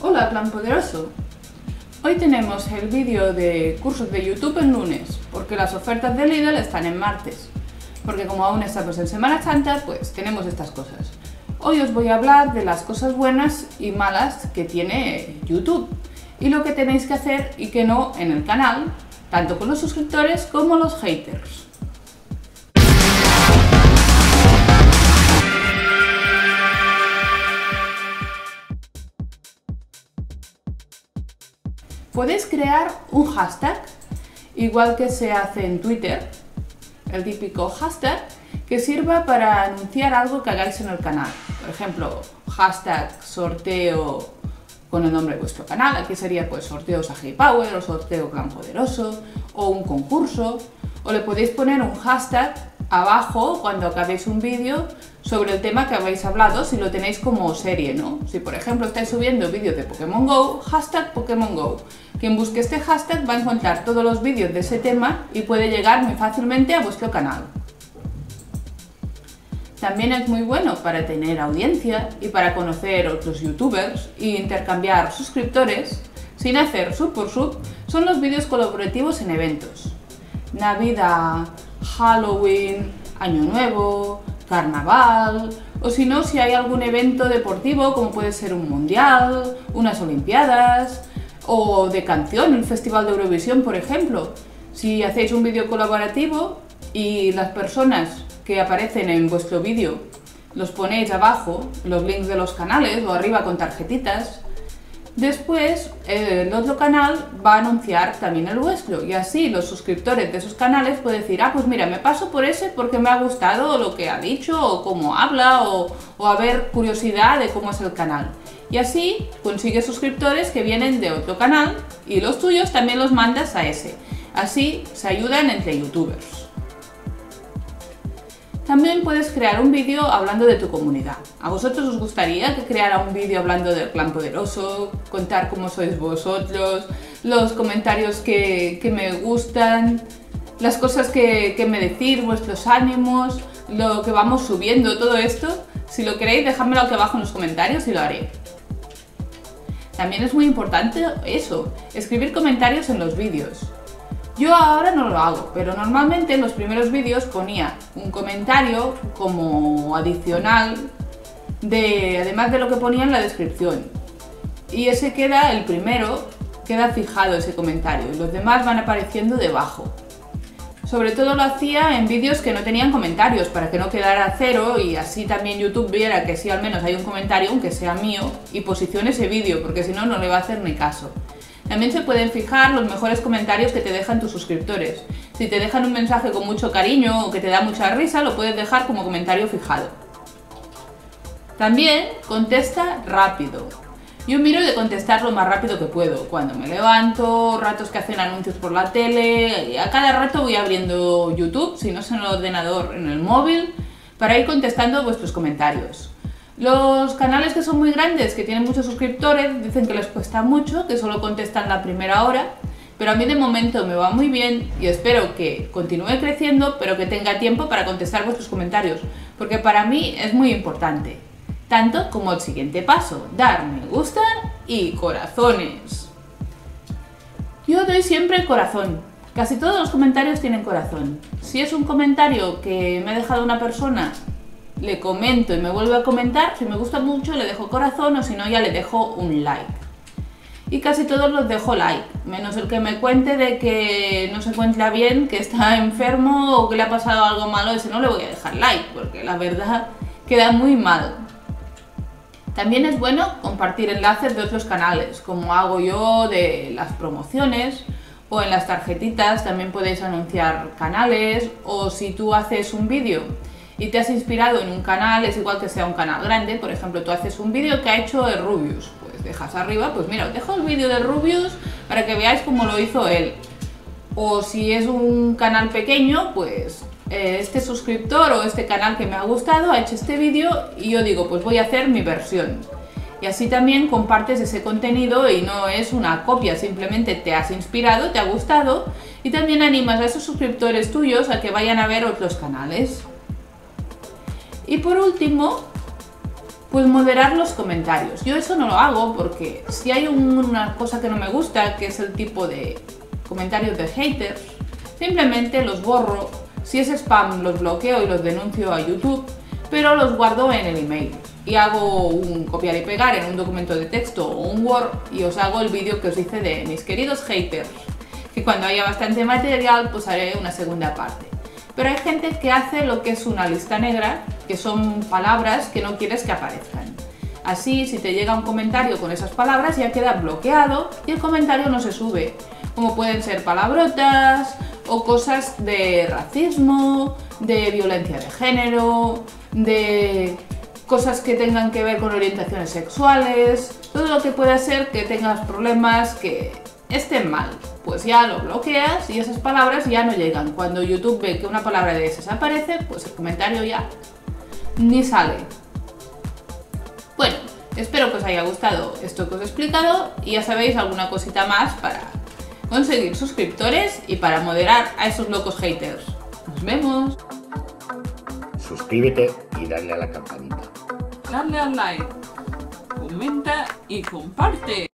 Hola Plan Poderoso. Hoy tenemos el vídeo de cursos de YouTube el lunes, porque las ofertas de Lidl están en martes. Porque como aún estamos en Semana Santa, pues tenemos estas cosas. Hoy os voy a hablar de las cosas buenas y malas que tiene YouTube y lo que tenéis que hacer y que no en el canal, tanto con los suscriptores como los haters. Podéis crear un hashtag, igual que se hace en Twitter, el típico hashtag que sirva para anunciar algo que hagáis en el canal. Por ejemplo, hashtag sorteo con el nombre de vuestro canal, aquí sería pues sorteo Sagipower o sorteo Plan Poderoso o un concurso, o le podéis poner un hashtag abajo cuando acabéis un vídeo sobre el tema que habéis hablado si lo tenéis como serie, ¿no? Si por ejemplo estáis subiendo vídeos de Pokémon Go, hashtag Pokémon Go. Quien busque este hashtag va a encontrar todos los vídeos de ese tema y puede llegar muy fácilmente a vuestro canal. También es muy bueno para tener audiencia y para conocer otros youtubers e intercambiar suscriptores sin hacer sub por sub. Son los vídeos colaborativos en eventos: Navidad, Halloween, Año Nuevo, Carnaval, o si no, si hay algún evento deportivo como puede ser un mundial, unas olimpiadas o de canción, el festival de Eurovisión por ejemplo. Si hacéis un vídeo colaborativo y las personas que aparecen en vuestro vídeo los ponéis abajo, los links de los canales o arriba con tarjetitas, después el otro canal va a anunciar también el vuestro y así los suscriptores de esos canales pueden decir: ah, pues mira, me paso por ese porque me ha gustado lo que ha dicho o cómo habla o a ver, curiosidad de cómo es el canal. Y así consigues suscriptores que vienen de otro canal y los tuyos también los mandas a ese. Así se ayudan entre youtubers. También puedes crear un vídeo hablando de tu comunidad. ¿A vosotros os gustaría que creara un vídeo hablando del Plan Poderoso? Contar cómo sois vosotros, los comentarios que me gustan, las cosas que me decís, vuestros ánimos, lo que vamos subiendo, todo esto. Si lo queréis, dejadmelo aquí abajo en los comentarios y lo haré. También es muy importante eso, escribir comentarios en los vídeos. Yo ahora no lo hago, pero normalmente en los primeros vídeos ponía un comentario como adicional, además de lo que ponía en la descripción. Y ese queda, el primero, queda fijado ese comentario, y los demás van apareciendo debajo. Sobre todo lo hacía en vídeos que no tenían comentarios, para que no quedara cero y así también YouTube viera que sí al menos hay un comentario, aunque sea mío, y posicione ese vídeo, porque si no, no le va a hacer ni caso. También se pueden fijar los mejores comentarios que te dejan tus suscriptores. Si te dejan un mensaje con mucho cariño o que te da mucha risa, lo puedes dejar como comentario fijado. También contesta rápido. Yo miro de contestar lo más rápido que puedo. Cuando me levanto, ratos que hacen anuncios por la tele, y a cada rato voy abriendo YouTube, si no es en el ordenador, en el móvil, para ir contestando vuestros comentarios. Los canales que son muy grandes, que tienen muchos suscriptores, dicen que les cuesta mucho, que solo contestan la primera hora, pero a mí de momento me va muy bien y espero que continúe creciendo, pero que tenga tiempo para contestar vuestros comentarios, porque para mí es muy importante, tanto como el siguiente paso, dar me gusta y corazones. Yo doy siempre corazón. Casi todos los comentarios tienen corazón. Si es un comentario que me ha dejado una persona, le comento y me vuelve a comentar, si me gusta mucho le dejo corazón o si no ya le dejo un like. Y casi todos los dejo like, menos el que me cuente de que no se encuentra bien, que está enfermo o que le ha pasado algo malo, ese no le voy a dejar like, porque la verdad queda muy mal. También es bueno compartir enlaces de otros canales, como hago yo de las promociones, o en las tarjetitas también podéis anunciar canales, o si tú haces un vídeo y te has inspirado en un canal, es igual que sea un canal grande, por ejemplo, tú haces un vídeo que ha hecho el Rubius, pues dejas arriba, pues mira, os dejo el vídeo de Rubius para que veáis cómo lo hizo él. O si es un canal pequeño, pues este suscriptor o este canal que me ha gustado ha hecho este vídeo y yo digo, pues voy a hacer mi versión. Y así también compartes ese contenido y no es una copia, simplemente te has inspirado, te ha gustado y también animas a esos suscriptores tuyos a que vayan a ver otros canales. Y por último, pues moderar los comentarios. Yo eso no lo hago porque si hay una cosa que no me gusta, que es el tipo de comentarios de haters, simplemente los borro. Si es spam los bloqueo y los denuncio a YouTube, pero los guardo en el email y hago un copiar y pegar en un documento de texto o un Word y os hago el vídeo que os hice de mis queridos haters, que cuando haya bastante material pues haré una segunda parte. Pero hay gente que hace lo que es una lista negra, que son palabras que no quieres que aparezcan. Así, si te llega un comentario con esas palabras ya queda bloqueado y el comentario no se sube, como pueden ser palabrotas o cosas de racismo, de violencia de género, de cosas que tengan que ver con orientaciones sexuales, todo lo que pueda ser que tengas problemas que estén mal, pues ya lo bloqueas y esas palabras ya no llegan. Cuando YouTube ve que una palabra de esas aparece, pues el comentario ya ni sale. Bueno, espero que os haya gustado esto que os he explicado y ya sabéis alguna cosita más para conseguir suscriptores y para moderar a esos locos haters. ¡Nos vemos! Suscríbete y dale a la campanita. Dale al like, comenta y comparte.